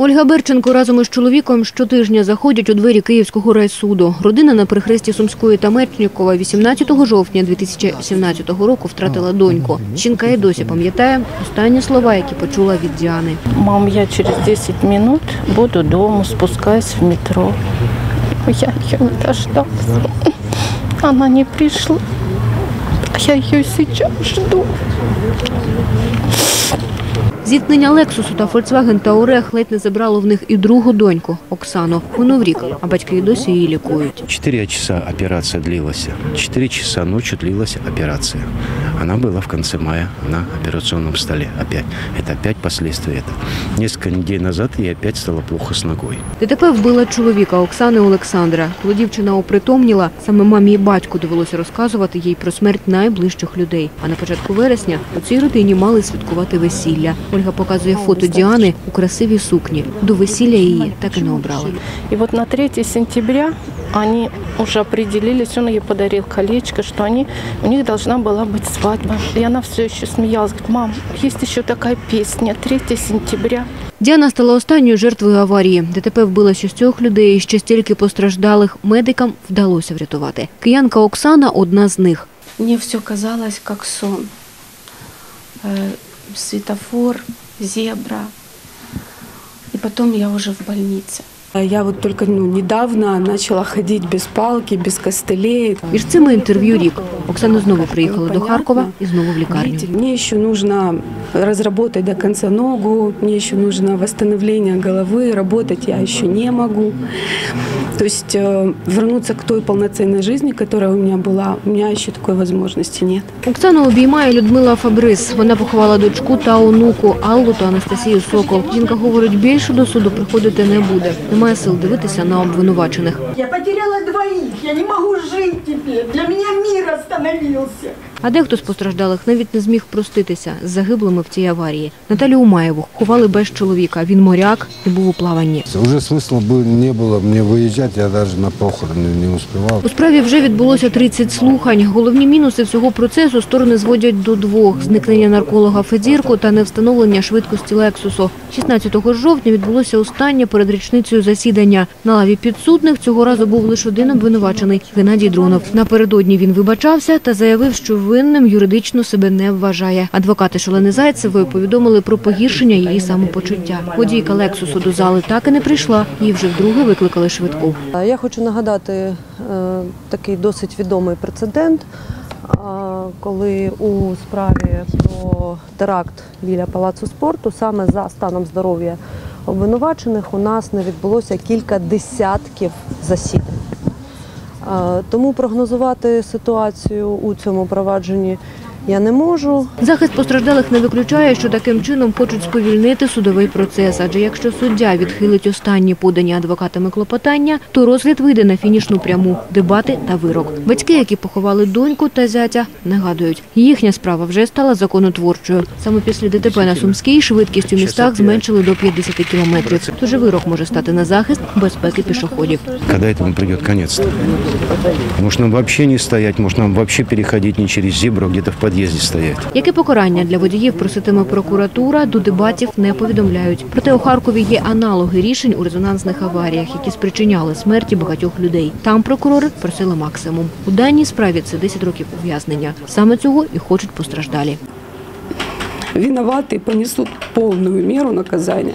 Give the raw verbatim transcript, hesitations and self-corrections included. Ольга Берченко разом із чоловіком щотижня заходять у двері Київського райсуду. Родина на перехресті Сумської та Мечникова вісімнадцятого жовтня дві тисячі сімнадцятого року втратила доньку. Жінка і досі пам'ятає останні слова, які почула від Діани. «Мам, я через десять хвилин буду вдома, спускаюсь в метро. Я її не дождався. Вона не прийшла. Я її зараз жду». Зіткнення «Лексусу» та «Фольксваген Таурех» ледь не забрало в них і другу доньку – Оксану. Минув рік, а батьки і досі її лікують. Чотири часа операція длилася. Чотири часа ночі длилася операція. Вона була в кінці мая на операційному столі. Опять. Це опять наслідки. Несколько неділь назад їй опять стало плохо з ногою. ДТП вбила чоловіка Оксани Олександра. Коли дівчина опритомніла, саме мамі і батьку довелося розказувати їй про смерть найближчих людей. А на початку вересня у цій родині мали святкувати весілля. Ольга показує фото Діани у красивій сукні. До весілля її так і не обрали. І от на третього сентября вони вже определились, він їй подарив колечко, що вони, у них повинна була бути свадьба. І вона все ще сміялась, говорить: «Мам, є ще така пісня, третього сентября». Діана стала останньою жертвою аварії. ДТП вбила шістьох людей, і ще стільки постраждалих медикам вдалося врятувати. Киянка Оксана – одна з них. «Мені все казалось, як сон. Светофор, зебра. И потом я уже в больнице. Я вот только ну, недавно начала ходить без палки, без костылей». Між цими інтерв'ю рік. Оксана знову приїхала до Харкова і знову в лікарню. «Мені ще потрібно розробити до кінця ногу, мені ще потрібно відновлення голови, працювати я ще не можу. Тобто повернутися до той повноцінної житті, яка у мене була, у мене ще такої можливості немає». Оксану обіймає Людмила Фабриз. Вона поховала дочку та онуку Аллу та Анастасію Сокол. Жінка говорить, більше до суду приходити не буде. Немає сил дивитися на обвинувачених. «Я потеряла двоїх, я не можу жити тепер, для мене мир остановився». А дехто з постраждалих навіть не зміг проститися з загиблими в цій аварії. Наталію Умаєву ховали без чоловіка, він моряк і був у плаванні. «Уже смислу не було, мені виїжджати, я навіть на похорони не успівав». У справі вже відбулося тридцять слухань. Головні мінуси всього процесу сторони зводять до двох – зникнення нарколога Федзірко та невстановлення швидкості «Лексусу». шістнадцятого жовтня відбулося останнє перед річницею засідання. На лаві підсудних цього разу був лише один обвинувачений – Геннадій Дронов. Напередодні він вибачався та заявив, що винним юридично себе не вважає. Адвокати Шолени Зайцевої повідомили про погіршення її самопочуття. Водійка «Лексусу» до зали так і не прийшла, її вже вдруге викликали швидку. «Я хочу нагадати такий досить відомий прецедент, коли у справі про теракт біля Палацу спорту саме за станом здоров'я обвинувачених у нас не відбулося кілька десятків засідань. Тому прогнозувати ситуацію у цьому провадженні я не можу». Захист постраждалих не виключає, що таким чином хочуть сповільнити судовий процес. Адже якщо суддя відхилить останні подані адвокатами клопотання, то розгляд вийде на фінішну пряму – дебати та вирок. Батьки, які поховали доньку та зятя, нагадують, їхня справа вже стала законотворчою. Саме після ДТП на Сумській швидкість у містах зменшили до п'ятдесяти кілометрів. Тож вирок може стати на захист безпеки пішоходів. «Коли цьому прийде кінець? Може нам взагалі не стояти, може нам взагалі переходити не через зебру, десь в під'їзді. Яке покарання для водіїв проситиме прокуратура, до дебатів не повідомляють. Проте у Харкові є аналоги рішень у резонансних аваріях, які спричиняли смерті багатьох людей. Там прокурори просили максимум. У даній справі це десять років ув'язнення. Саме цього і хочуть постраждалі. «Винуваті понесуть повну міру наказання.